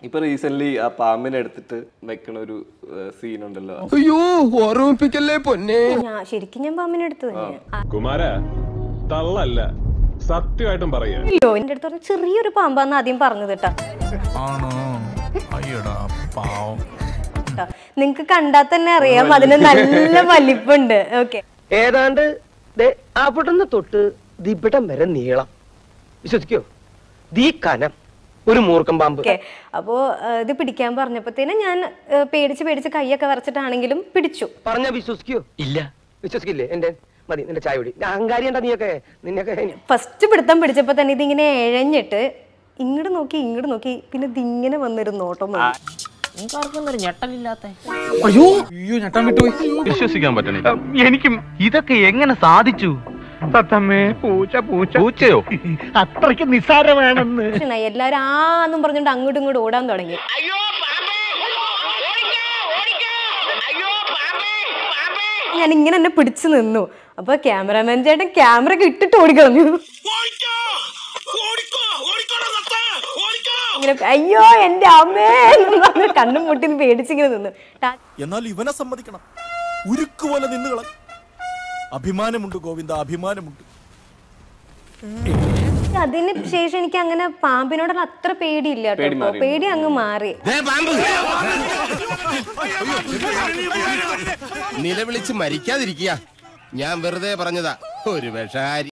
Now recently, a palm like a scene on the law. You are a pickle. She can a palm in Kumara Talala Satu item barrier. You ended on Chiri Pambana in Parangata. Oh no, Ninka Kandatanaria, other than Malipunda. Okay. Air under the upper on the total, the better Meranilla. Is it cute? The canna. Okay, so this pidikkan parnappathene njan pedichu pedichu kaiyakka varachittanengilum pidichu parna vishwasikku illa vishwasikkille ende madi ninte chai odi ahankari enda neeyokke first piditham pidichappo thanne idu ingane ezhanjittu ingodu nokki pinne idu ingane vanniruno otom ninkarkkum oru nettal illathe ayyo ayyo nettam vittu vishwasikkan pattanilla enikku idakke engane saadhichu Tatame, Poocha, Poocha, Poocha. Atraki Nisara man. I let on the Burgundy Angudu Odan. Are you Pammy? Are you Pammy? And in a pitson, no. Up a cameraman jet and camera get to Torigam. Horika! Horika! Horika! Ayo, and damn, Tandam put in paid cigarette. You're not even a somebody. Abhimanam Govinda, Abhimanam. Then if Station can a pump in order to pay dealer, paid young Mari. Never let you marry Kadia. Yam Verde Paranada.